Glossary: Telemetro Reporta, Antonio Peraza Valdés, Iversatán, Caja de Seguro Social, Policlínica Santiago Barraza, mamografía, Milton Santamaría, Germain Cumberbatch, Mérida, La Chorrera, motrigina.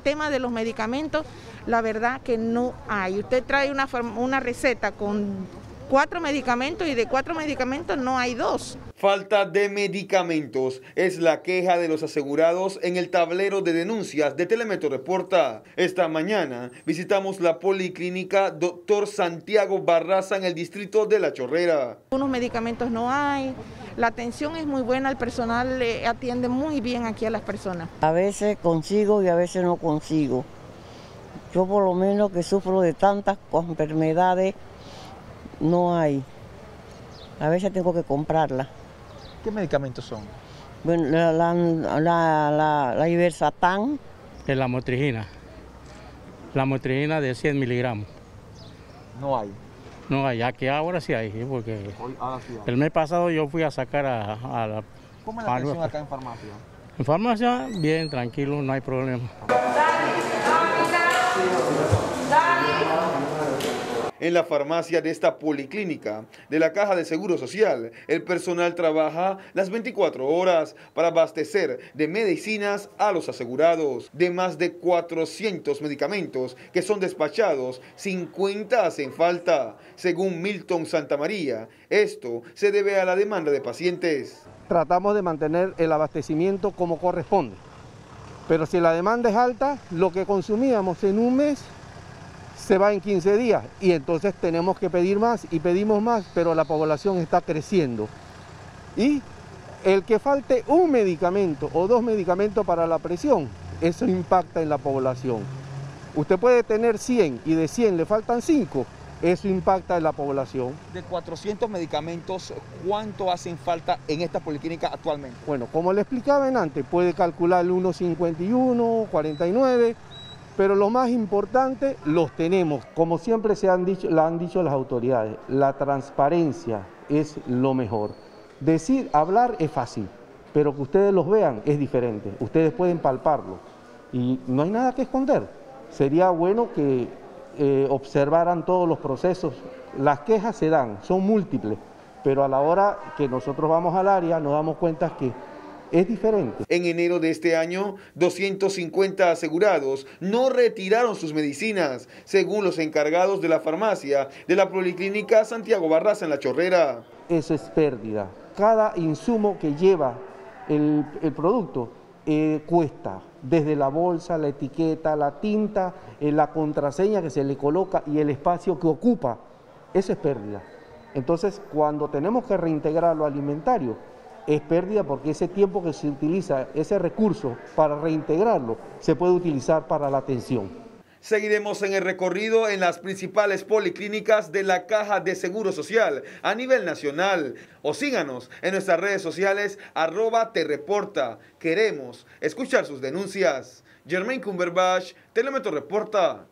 tema de los medicamentos, la verdad que no hay. Usted trae una receta con 4 medicamentos y de 4 medicamentos no hay 2. Falta de medicamentos es la queja de los asegurados en el tablero de denuncias de Telemetro Reporta. Esta mañana visitamos la Policlínica Dr. Santiago Barraza en el distrito de La Chorrera. Unos medicamentos no hay, la atención es muy buena, el personal atiende muy bien aquí a las personas. A veces consigo y a veces no consigo. Yo por lo menos que sufro de tantas enfermedades, no hay. A veces tengo que comprarla. ¿Qué medicamentos son? Bueno, la Iversatán. Es la motrigina. La motrigina de 100 miligramos. No hay. No hay, aquí ahora sí hay, porque sí hay. El mes pasado yo fui a sacar a la... ¿Cómo es la atención acá en farmacia? En farmacia, bien, tranquilo, no hay problema. En la farmacia de esta policlínica de la Caja de Seguro Social, el personal trabaja las 24 horas para abastecer de medicinas a los asegurados. De más de 400 medicamentos que son despachados, 50 hacen falta. Según Milton Santamaría, esto se debe a la demanda de pacientes. Tratamos de mantener el abastecimiento como corresponde, pero si la demanda es alta, lo que consumíamos en un mes se va en 15 días y entonces tenemos que pedir más y pedimos más, pero la población está creciendo. Y el que falte un medicamento o 2 medicamentos para la presión, eso impacta en la población. Usted puede tener 100 y de 100 le faltan 5, eso impacta en la población. De 400 medicamentos, ¿cuánto hacen falta en esta policlínica actualmente? Bueno, como le explicaba antes, puede calcular 1,51, 49... pero lo más importante los tenemos. Como siempre lo han dicho las autoridades, la transparencia es lo mejor. Decir, hablar es fácil, pero que ustedes los vean es diferente. Ustedes pueden palparlo y no hay nada que esconder. Sería bueno que observaran todos los procesos. Las quejas se dan, son múltiples, pero a la hora que nosotros vamos al área nos damos cuenta que es diferente. En enero de este año, 250 asegurados no retiraron sus medicinas, según los encargados de la farmacia de la Policlínica Santiago Barraza en La Chorrera. Eso es pérdida. Cada insumo que lleva el producto cuesta, desde la bolsa, la etiqueta, la tinta, la contraseña que se le coloca y el espacio que ocupa. Eso es pérdida. Entonces, cuando tenemos que reintegrarlo al inventario, es pérdida porque ese tiempo que se utiliza, ese recurso para reintegrarlo, se puede utilizar para la atención. Seguiremos en el recorrido en las principales policlínicas de la Caja de Seguro Social a nivel nacional. O síganos en nuestras redes sociales, @Telemetro Reporta. Queremos escuchar sus denuncias. Germain Cumberbatch, Telemetro Reporta.